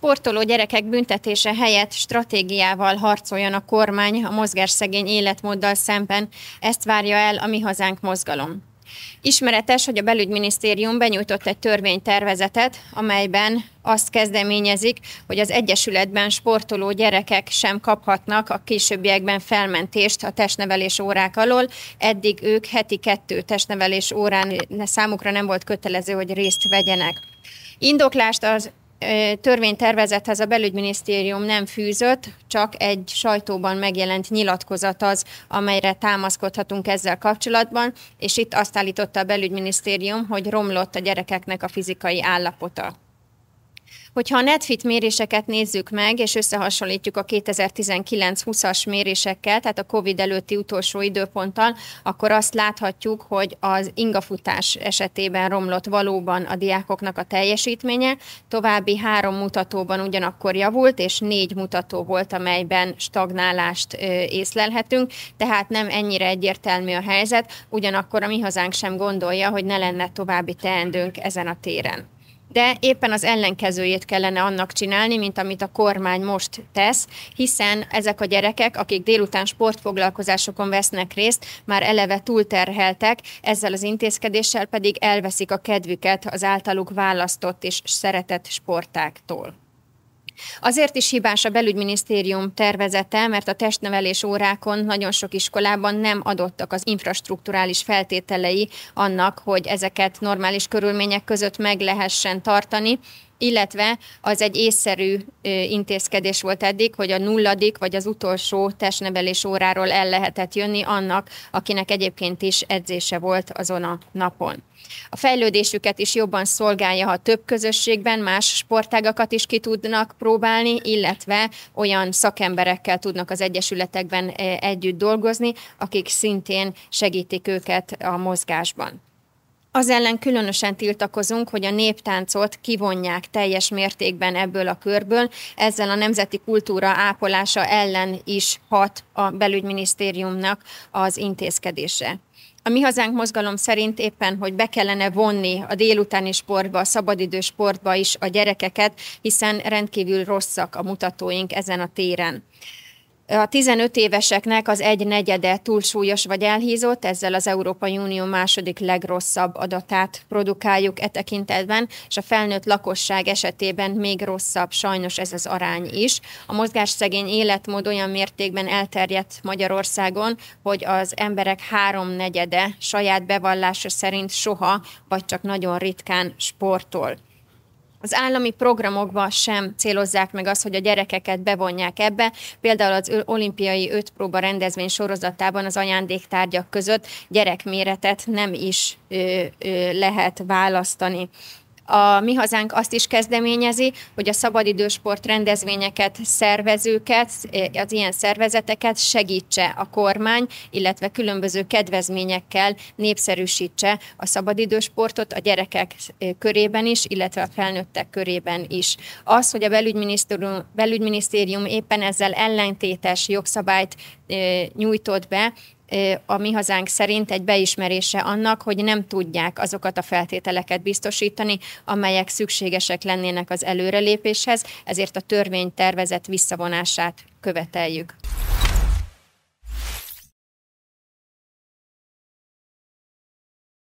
sportoló gyerekek büntetése helyett stratégiával harcoljon a kormány a mozgásszegény életmóddal szemben, ezt várja el a Mi Hazánk Mozgalom. Ismeretes, hogy a Belügyminisztérium benyújtott egy törvénytervezetet, amelyben azt kezdeményezik, hogy az egyesületben sportoló gyerekek sem kaphatnak a későbbiekben felmentést a testnevelés órák alól. Eddig ők heti 2 testnevelés órán számukra nem volt kötelező, hogy részt vegyenek. Indoklást az törvénytervezethez a Belügyminisztérium nem fűzött, csak egy sajtóban megjelent nyilatkozat az, amelyre támaszkodhatunk ezzel kapcsolatban, és itt azt állította a Belügyminisztérium, hogy romlott a gyerekeknek a fizikai állapota. Hogyha a Netfit méréseket nézzük meg, és összehasonlítjuk a 2019-20-as mérésekkel, tehát a Covid előtti utolsó időponttal, akkor azt láthatjuk, hogy az ingafutás esetében romlott valóban a diákoknak a teljesítménye, további 3 mutatóban ugyanakkor javult, és 4 mutató volt, amelyben stagnálást észlelhetünk, tehát nem ennyire egyértelmű a helyzet, ugyanakkor a Mi Hazánk sem gondolja, hogy ne lenne további teendőnk ezen a téren. De éppen az ellenkezőjét kellene annak csinálni, mint amit a kormány most tesz, hiszen ezek a gyerekek, akik délután sportfoglalkozásokon vesznek részt, már eleve túlterheltek, ezzel az intézkedéssel pedig elveszik a kedvüket az általuk választott és szeretett sportáktól. Azért is hibás a Belügyminisztérium tervezete, mert a testnevelés órákon nagyon sok iskolában nem adottak az infrastrukturális feltételei annak, hogy ezeket normális körülmények között meg lehessen tartani, illetve az egy észszerű intézkedés volt eddig, hogy a 0. vagy az utolsó testnevelés óráról el lehetett jönni annak, akinek egyébként is edzése volt azon a napon. A fejlődésüket is jobban szolgálja, ha több közösségben más sportágakat is ki tudnak próbálni, illetve olyan szakemberekkel tudnak az egyesületekben együtt dolgozni, akik szintén segítik őket a mozgásban. Az ellen különösen tiltakozunk, hogy a néptáncot kivonják teljes mértékben ebből a körből, ezzel a nemzeti kultúra ápolása ellen is hat a Belügyminisztériumnak az intézkedése. A Mi Hazánk Mozgalom szerint éppen, hogy be kellene vonni a délutáni sportba, a szabadidő sportba is a gyerekeket, hiszen rendkívül rosszak a mutatóink ezen a téren. A 15 éveseknek az 1/4-e túlsúlyos vagy elhízott, ezzel az Európai Unió második legrosszabb adatát produkáljuk e tekintetben, és a felnőtt lakosság esetében még rosszabb sajnos ez az arány is. A mozgásszegény életmód olyan mértékben elterjedt Magyarországon, hogy az emberek 3/4-e saját bevallása szerint soha, vagy csak nagyon ritkán sportol. Az állami programokban sem célozzák meg azt, hogy a gyerekeket bevonják ebbe. Például az olimpiai 5 próba rendezvény sorozatában az ajándéktárgyak között gyerekméretet nem is lehet választani. A Mi Hazánk azt is kezdeményezi, hogy a szabadidősport rendezvényeket, szervezőket, az ilyen szervezeteket segítse a kormány, illetve különböző kedvezményekkel népszerűsítse a szabadidősportot a gyerekek körében is, illetve a felnőttek körében is. Az, hogy a Belügyminisztérium éppen ezzel ellentétes jogszabályt nyújtott be, a Mi Hazánk szerint egy beismerése annak, hogy nem tudják azokat a feltételeket biztosítani, amelyek szükségesek lennének az előrelépéshez, ezért a törvénytervezet visszavonását követeljük.